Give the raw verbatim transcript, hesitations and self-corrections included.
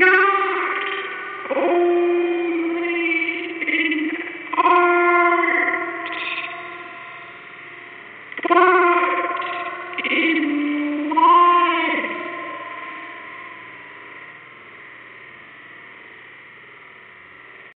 No.